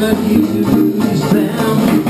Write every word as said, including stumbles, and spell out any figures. but use them.